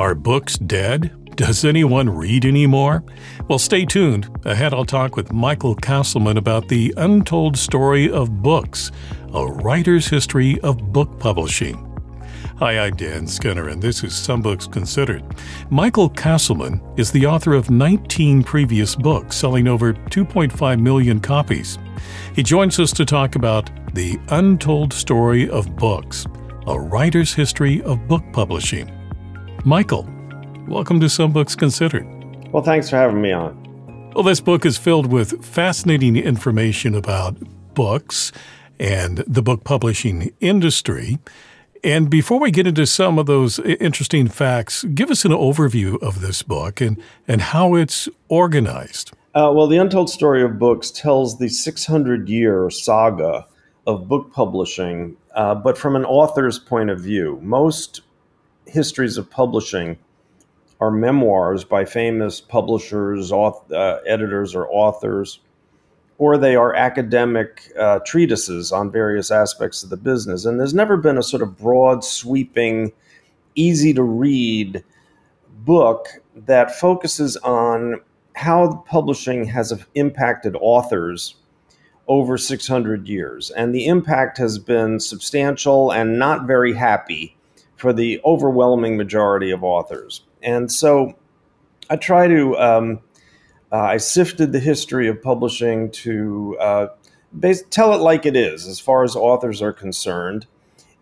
Are books dead? Does anyone read anymore? Well, stay tuned. Ahead, I'll talk with Michael Castleman about The Untold Story of Books, A Writer's History of Book Publishing. Hi, I'm Dan Skinner, and this is Some Books Considered. Michael Castleman is the author of 19 previous books, selling over 2.5 million copies. He joins us to talk about The Untold Story of Books, A Writer's History of Book Publishing. Michael, welcome to Some Books Considered. Well, thanks for having me on. Well, this book is filled with fascinating information about books and the book publishing industry. And before we get into some of those interesting facts, give us an overview of this book and how it's organized. Well, The Untold Story of Books tells the 600-year saga of book publishing, but from an author's point of view. Most histories of publishing are memoirs by famous publishers, editors, or authors, or they are academic treatises on various aspects of the business. And there's never been a sort of broad, sweeping, easy-to-read book that focuses on how publishing has impacted authors over 600 years. And the impact has been substantial and not very happy for the overwhelming majority of authors. And so I try to... I sifted the history of publishing to tell it like it is, as far as authors are concerned.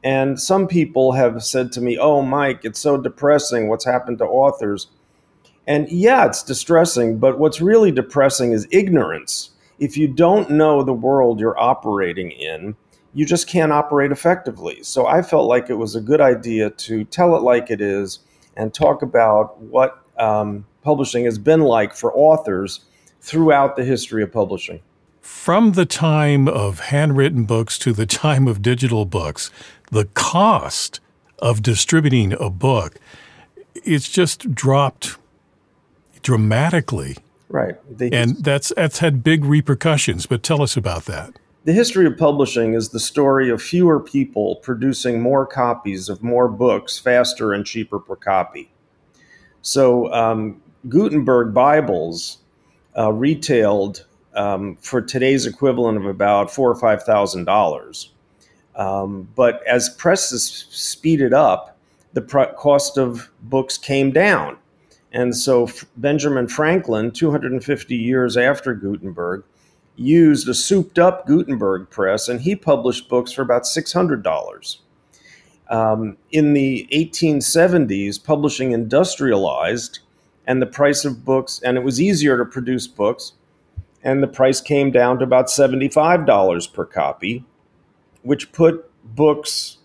And some people have said to me, "Oh, Mike, it's so depressing what's happened to authors." And yeah, it's distressing, but what's really depressing is ignorance. If you don't know the world you're operating in, you just can't operate effectively. So I felt like it was a good idea to tell it like it is and talk about what publishing has been like for authors throughout the history of publishing. From the time of handwritten books to the time of digital books, the cost of distributing a book, it's just dropped dramatically. Right. That's had big repercussions, but tell us about that. The history of publishing is the story of fewer people producing more copies of more books faster and cheaper per copy. So Gutenberg Bibles retailed for today's equivalent of about $4,000 or $5,000. But as presses speeded up, the cost of books came down. And so Benjamin Franklin, 250 years after Gutenberg, used a souped-up Gutenberg press, and he published books for about $600. In the 1870s, publishing industrialized, and the price of books, and it was easier to produce books, and the price came down to about $75 per copy, which put books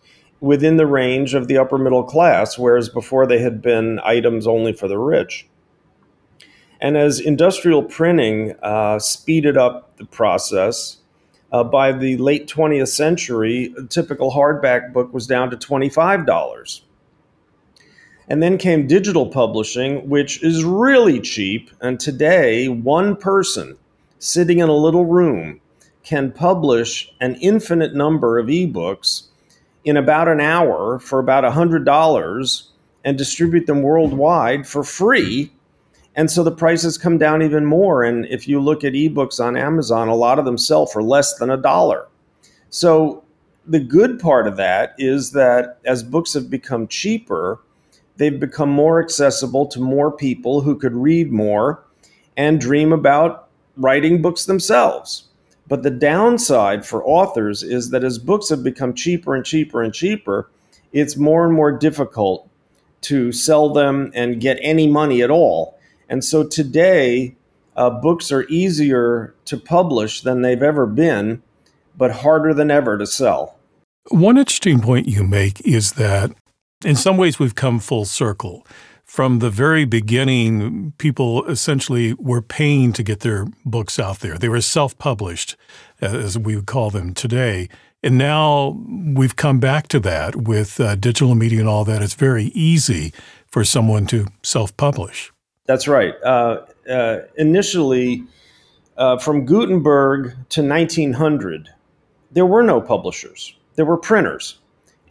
within the range of the upper middle class, whereas before they had been items only for the rich. And as industrial printing speeded up the process, by the late 20th century, a typical hardback book was down to $25. And then came digital publishing, which is really cheap. And today, one person sitting in a little room can publish an infinite number of ebooks in about an hour for about $100 and distribute them worldwide for free. And so the prices come down even more. And if you look at ebooks on Amazon, a lot of them sell for less than $1. So the good part of that is that as books have become cheaper, they've become more accessible to more people who could read more and dream about writing books themselves. But the downside for authors is that as books have become cheaper and cheaper and cheaper, it's more and more difficult to sell them and get any money at all. And so today, books are easier to publish than they've ever been, but harder than ever to sell. One interesting point you make is that in some ways we've come full circle. From the very beginning, people essentially were paying to get their books out there. They were self-published, as we would call them today. And now we've come back to that with digital media and all that. It's very easy for someone to self-publish. That's right. Initially, from Gutenberg to 1900, there were no publishers. There were printers.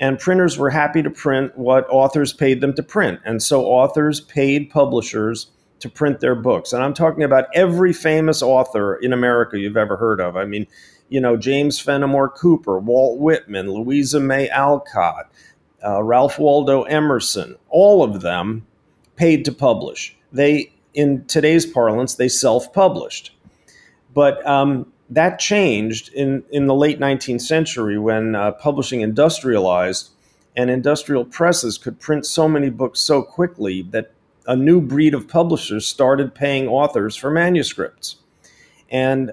and printers were happy to print what authors paid them to print. And so authors paid publishers to print their books. And I'm talking about every famous author in America you've ever heard of. I mean, you know, James Fenimore Cooper, Walt Whitman, Louisa May Alcott, Ralph Waldo Emerson, all of them paid to publish. They, in today's parlance, they self-published. But that changed in the late 19th century when publishing industrialized and industrial presses could print so many books so quickly that a new breed of publishers started paying authors for manuscripts. And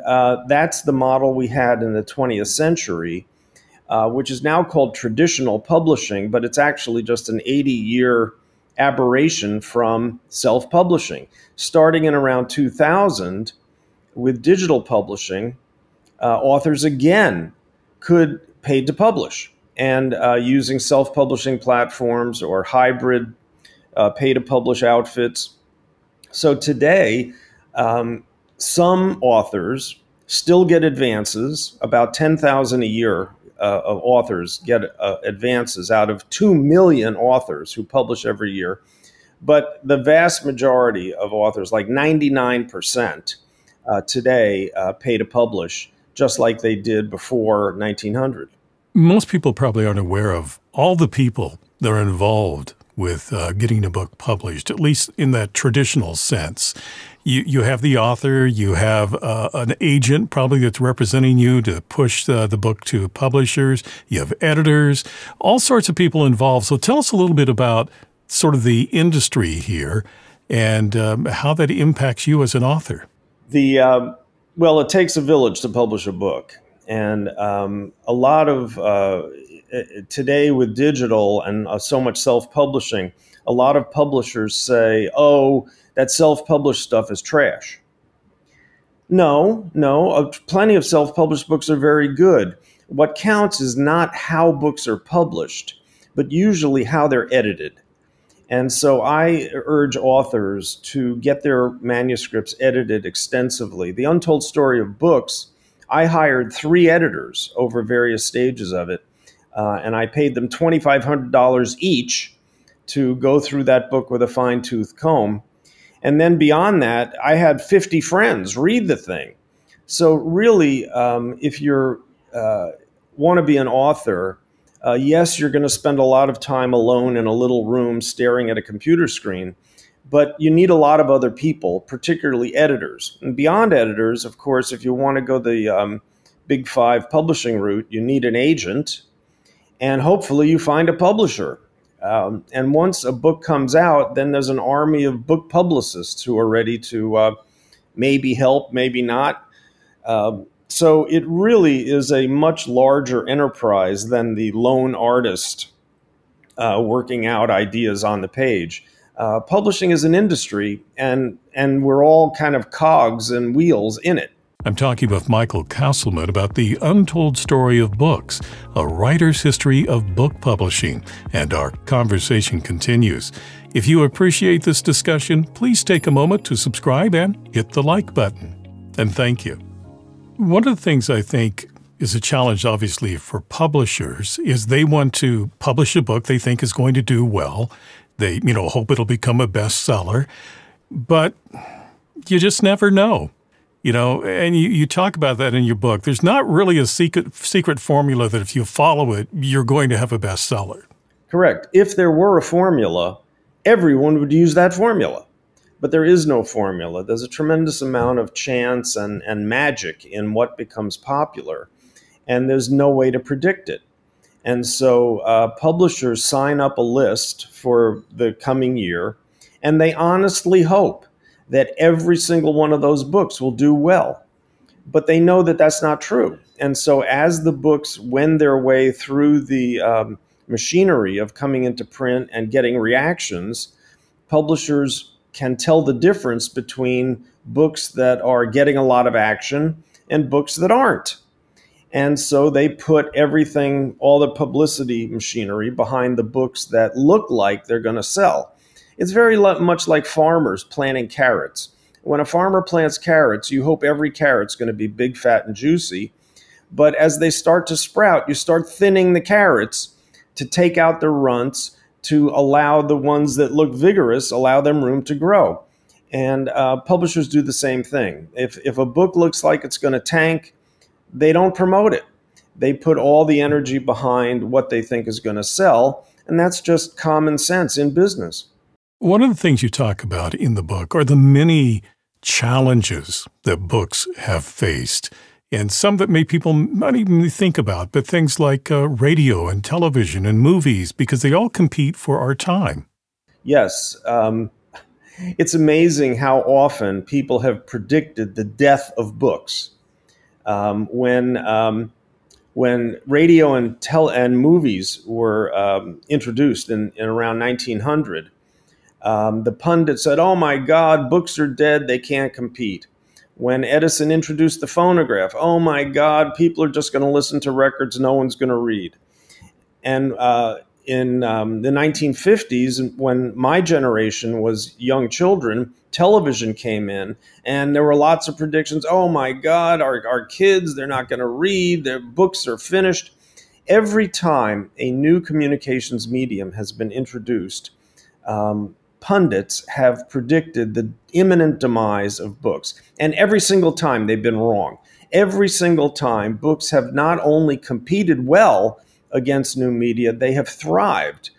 that's the model we had in the 20th century, which is now called traditional publishing, but it's actually just an 80-year aberration from self-publishing. Starting in around 2000, with digital publishing, authors again could pay to publish. And using self-publishing platforms or hybrid pay-to-publish outfits. So today, some authors still get advances. About 10,000 a year of authors get advances out of 2 million authors who publish every year. But the vast majority of authors, like 99% today, pay to publish, just like they did before 1900. Most people probably aren't aware of all the people that are involved with getting a book published, at least in that traditional sense. You have the author, you have an agent probably that's representing you to push the book to publishers, you have editors, all sorts of people involved. So tell us a little bit about sort of the industry here and how that impacts you as an author. Well, it takes a village to publish a book. And a lot of today with digital and so much self-publishing, a lot of publishers say, oh, that self-published stuff is trash. No, plenty of self-published books are very good. What counts is not how books are published, but usually how they're edited. And so I urge authors to get their manuscripts edited extensively. The Untold Story of Books, I hired 3 editors over various stages of it. And I paid them $2,500 each to go through that book with a fine-tooth comb. And then beyond that, I had 50 friends read the thing. So really, if you want to be an author, yes, you're going to spend a lot of time alone in a little room staring at a computer screen, but you need a lot of other people, particularly editors. And beyond editors, of course, if you want to go the Big Five publishing route, you need an agent. And hopefully you find a publisher. And once a book comes out, then there's an army of book publicists who are ready to maybe help, maybe not. So it really is a much larger enterprise than the lone artist working out ideas on the page. Publishing is an industry, and we're all kind of cogs and wheels in it. I'm talking with Michael Castleman about The Untold Story of Books, A Writer's History of Book Publishing, and our conversation continues. If you appreciate this discussion, please take a moment to subscribe and hit the like button. And thank you. One of the things I think is a challenge, obviously, for publishers is they want to publish a book they think is going to do well. They, you know, hope it'll become a bestseller, but you just never know. You know, and you talk about that in your book. There's not really a secret formula that if you follow it, you're going to have a bestseller. Correct. If there were a formula, everyone would use that formula. But there is no formula. There's a tremendous amount of chance and magic in what becomes popular, and there's no way to predict it. And so publishers sign up a list for the coming year, and they honestly hope that every single one of those books will do well. But they know that that's not true. And so as the books wend their way through the machinery of coming into print and getting reactions, publishers can tell the difference between books that are getting a lot of action and books that aren't. And so they put everything, all the publicity machinery behind the books that look like they're going to sell. It's very much like farmers planting carrots. When a farmer plants carrots, you hope every carrot's going to be big, fat, and juicy. But as they start to sprout, you start thinning the carrots to take out the runts, to allow the ones that look vigorous, allow them room to grow. And publishers do the same thing. If a book looks like it's going to tank, they don't promote it. They put all the energy behind what they think is going to sell. And that's just common sense in business. One of the things you talk about in the book are the many challenges that books have faced, and some that may people not even think about, but things like radio and television and movies, because they all compete for our time. Yes. It's amazing how often people have predicted the death of books. When radio and movies were introduced in around 1900, the pundit said, "Oh my God, books are dead, they can't compete." When Edison introduced the phonograph, "Oh my God, people are just going to listen to records, no one's going to read." And in the 1950s, when my generation was young children, television came in, and there were lots of predictions. "Oh my God, our kids, they're not going to read, their books are finished." Every time a new communications medium has been introduced, pundits have predicted the imminent demise of books. And every single time they've been wrong. Every single time books have not only competed well against new media, they have thrived.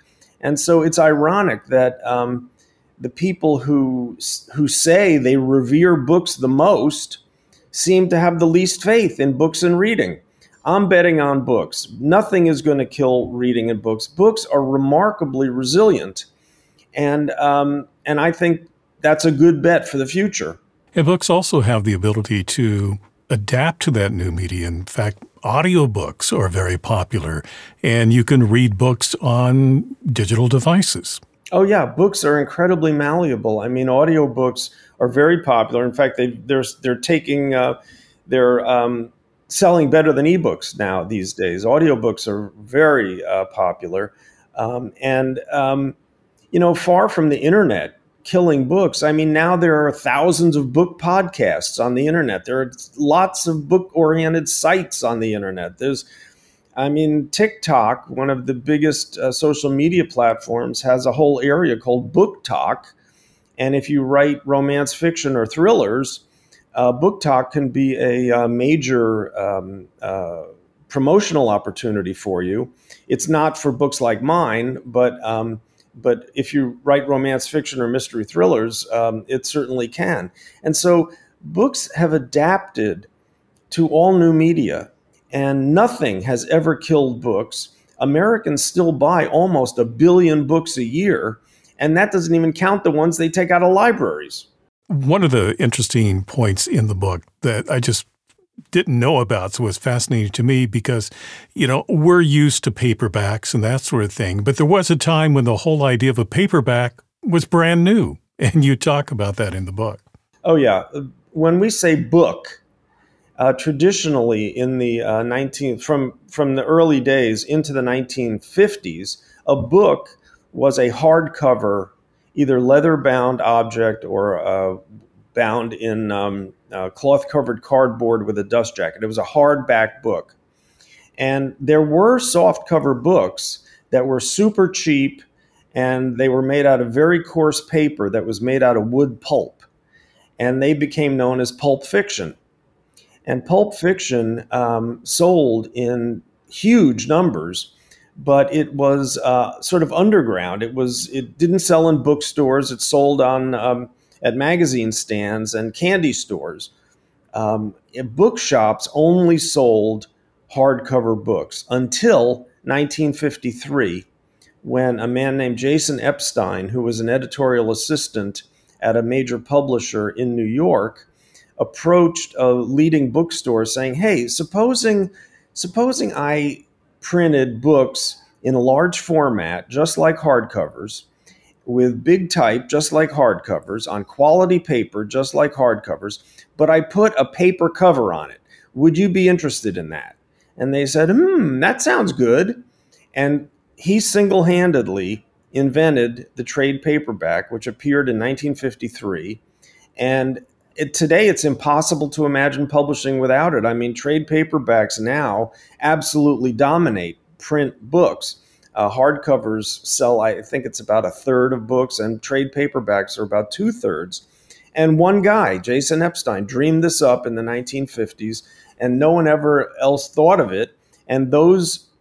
And so it's ironic that the people who say they revere books the most seem to have the least faith in books and reading. I'm betting on books. Nothing is going to kill reading and books. Books are remarkably resilient. And I think that's a good bet for the future. And books also have the ability to adapt to that new media. In fact, audiobooks are very popular, and you can read books on digital devices. Oh yeah, books are incredibly malleable. I mean, audiobooks are very popular. In fact, they're selling better than ebooks now these days. Audiobooks are very popular, you know, far from the internet killing books. I mean, now there are thousands of book podcasts on the internet. There are lots of book-oriented sites on the internet. TikTok, one of the biggest social media platforms, has a whole area called Book Talk. And if you write romance fiction or thrillers, Book Talk can be a major promotional opportunity for you. It's not for books like mine, but if you write romance fiction or mystery thrillers, it certainly can. And so books have adapted to all new media, and nothing has ever killed books. Americans still buy almost 1 billion books a year, and that doesn't even count the ones they take out of libraries. One of the interesting points in the book that I just didn't know about, so it was fascinating to me, because, you know, we're used to paperbacks and that sort of thing. But there was a time when the whole idea of a paperback was brand new. And you talk about that in the book. Oh, yeah. When we say book, traditionally in the from the early days into the 1950s, a book was a hardcover, either leather-bound object or bound in cloth-covered cardboard with a dust jacket. It was a hardback book. And there were softcover books that were super cheap, and they were made out of very coarse paper that was made out of wood pulp. And they became known as pulp fiction. And pulp fiction sold in huge numbers, but it was sort of underground. It didn't sell in bookstores. It sold on at magazine stands and candy stores. Bookshops only sold hardcover books until 1953, when a man named Jason Epstein, who was an editorial assistant at a major publisher in New York, approached a leading bookstore saying, "Hey, supposing I printed books in a large format, just like hardcovers, with big type, just like hardcovers, on quality paper, just like hardcovers, but I put a paper cover on it. Would you be interested in that?" And they said, "That sounds good." And he single-handedly invented the trade paperback, which appeared in 1953. And today it's impossible to imagine publishing without it. I mean, trade paperbacks now absolutely dominate print books. Hardcovers sell, I think it's about a third of books, and trade paperbacks are about 2/3. And one guy, Jason Epstein, dreamed this up in the 1950s, and no one ever else thought of it. And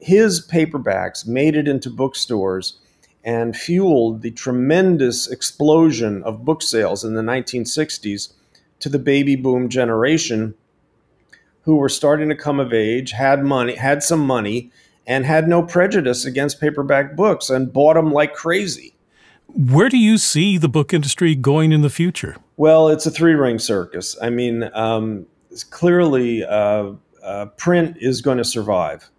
his paperbacks made it into bookstores and fueled the tremendous explosion of book sales in the 1960s to the baby boom generation, who were starting to come of age, had some money, and had no prejudice against paperback books, and bought them like crazy. Where do you see the book industry going in the future? Well, it's a three-ring circus. I mean, clearly print is going to survive.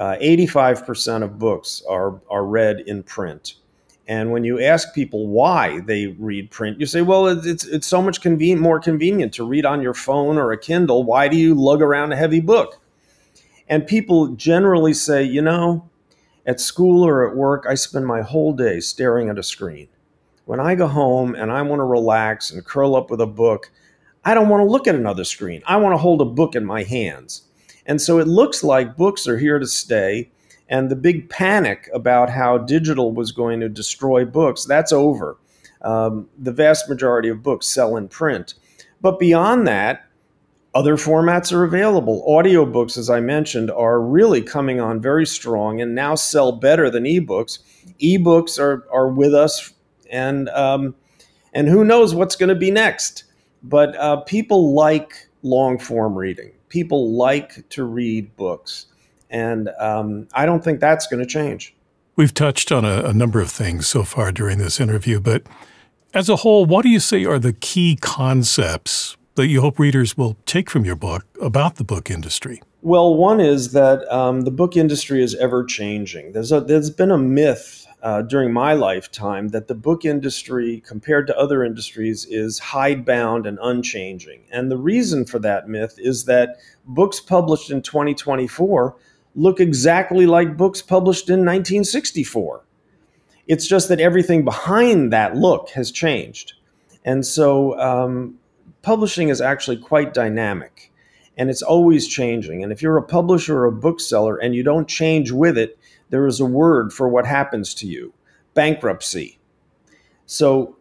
85% of books are read in print. And when you ask people why they read print, you say, well, it's so much more convenient to read on your phone or a Kindle. Why do you lug around a heavy book? And people generally say, you know, at school or at work, I spend my whole day staring at a screen. When I go home and I want to relax and curl up with a book, I don't want to look at another screen. I want to hold a book in my hands. And so it looks like books are here to stay. And the big panic about how digital was going to destroy books, that's over. The vast majority of books sell in print. But beyond that, other formats are available. Audiobooks, as I mentioned, are really coming on very strong and now sell better than ebooks. Ebooks are with us, and who knows what's going to be next. But people like long-form reading. People like to read books. And I don't think that's going to change. We've touched on a number of things so far during this interview, but as a whole, what do you say are the key concepts that you hope readers will take from your book about the book industry? Well, one is that the book industry is ever-changing. There's been a myth during my lifetime that the book industry, compared to other industries, is hidebound and unchanging. And the reason for that myth is that books published in 2024 look exactly like books published in 1964. It's just that everything behind that look has changed. And so publishing is actually quite dynamic, and it's always changing. And if you're a publisher or a bookseller and you don't change with it, there is a word for what happens to you: bankruptcy. So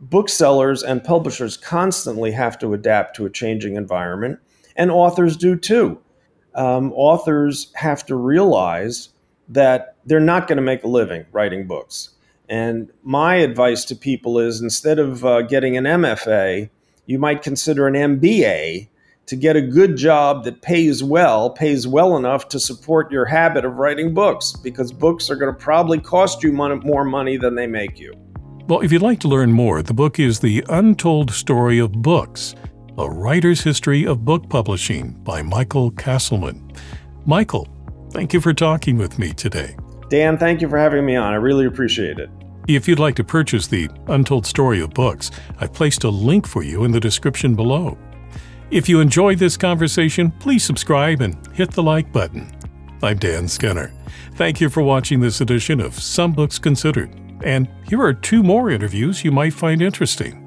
booksellers and publishers constantly have to adapt to a changing environment, and authors do too. Authors have to realize that they're not going to make a living writing books. And my advice to people is, instead of getting an MFA, you might consider an MBA to get a good job that pays well enough to support your habit of writing books, because books are going to probably cost you more money than they make you. Well, if you'd like to learn more, the book is The Untold Story of Books: A Writer's History of Book Publishing by Michael Castleman. Michael, thank you for talking with me today. Dan, thank you for having me on. I really appreciate it. If you'd like to purchase The Untold Story of Books, I've placed a link for you in the description below. If you enjoyed this conversation, please subscribe and hit the like button. I'm Dan Skinner. Thank you for watching this edition of Some Books Considered. And here are two more interviews you might find interesting.